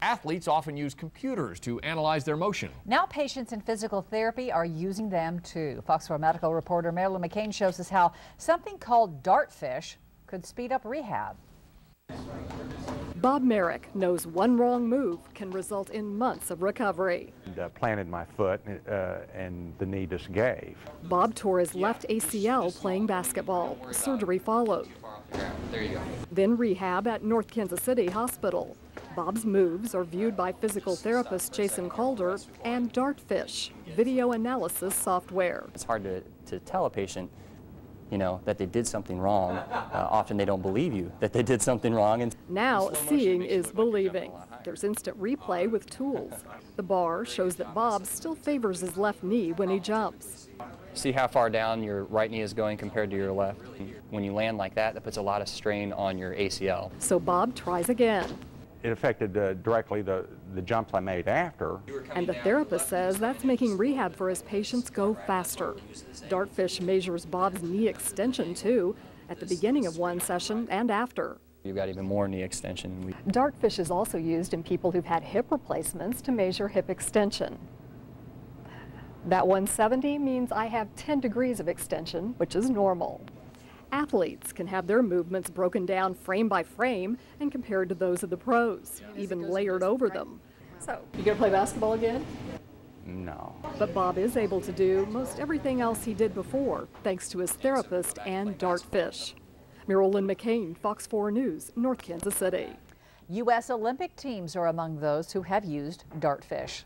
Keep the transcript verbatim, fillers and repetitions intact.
Athletes often use computers to analyze their motion. Now patients in physical therapy are using them too. Fox four medical reporter Marilyn McCain shows us how something called Dartfish could speed up rehab. Bob Merrick knows one wrong move can result in months of recovery. I uh, planted my foot uh, and the knee just gave. Bob tore his left A C L playing basketball. Surgery followed. There you go. Then rehab at North Kansas City Hospital. Bob's moves are viewed by physical therapist Jason Calder and Dartfish, video analysis software. It's hard to, to tell a patient, you know, that they did something wrong. Uh, often they don't believe you that they did something wrong. And now seeing is believing. There's instant replay with tools. The bar shows that Bob still favors his left knee when he jumps. See how far down your right knee is going compared to your left. When you land like that, that puts a lot of strain on your A C L. So Bob tries again. It affected uh, directly the, the jumps I made after. And the therapist says that's making rehab for his patients go faster. Dartfish measures Bob's knee extension too, at the beginning of one session and after. You've got even more knee extension. Dartfish is also used in people who've had hip replacements to measure hip extension. That one seventy means I have ten degrees of extension, which is normal. Athletes can have their movements broken down frame by frame and compared to those of the pros, yeah. even layered over them. So, you gonna play basketball again? No. But Bob is able to do most everything else he did before, thanks to his therapist and Dartfish. Marilyn McCain, Fox four News, North Kansas City. U S Olympic teams are among those who have used Dartfish.